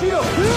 shield.